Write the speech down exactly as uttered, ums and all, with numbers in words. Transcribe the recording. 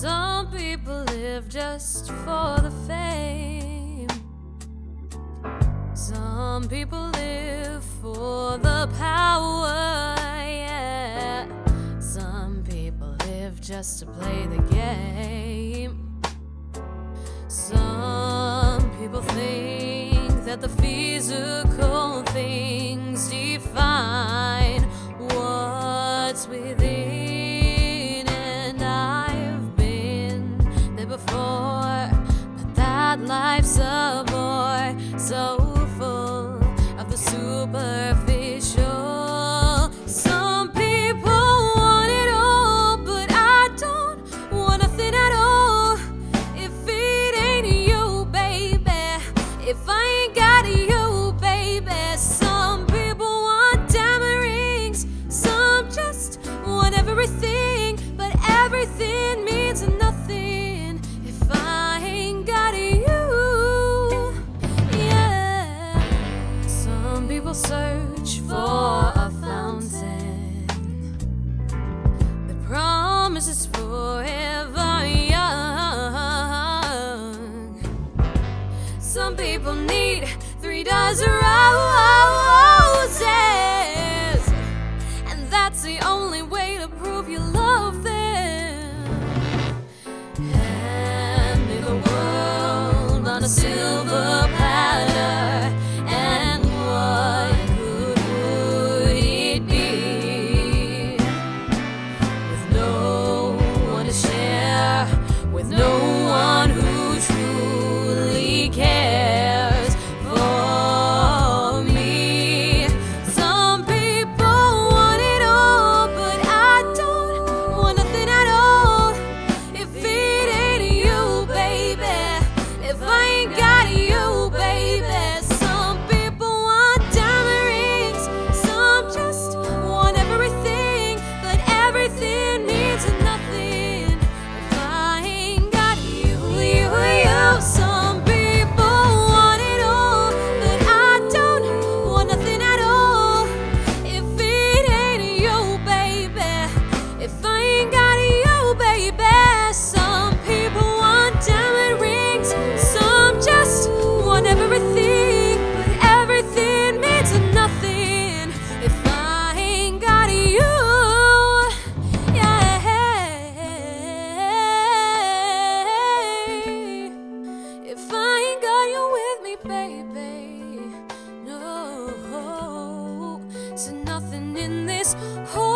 Some people live just for the fame. Some people live for the power, yeah. Some people live just to play the game. Some people think that the physical things define what's within. Before, but that life's a bore, so full of the superficial. Some people want it all, but I don't want nothing at all. If it ain't you, baby, if I ain't got you, baby. Some people want diamond rings, some just want everything, but everything means nothing. Search for a fountain that promises forever young. Some people need three dozen roses, and that's the only way to prove you love them. Hand me the world on a silver platter, and what baby, no, so nothing in this whole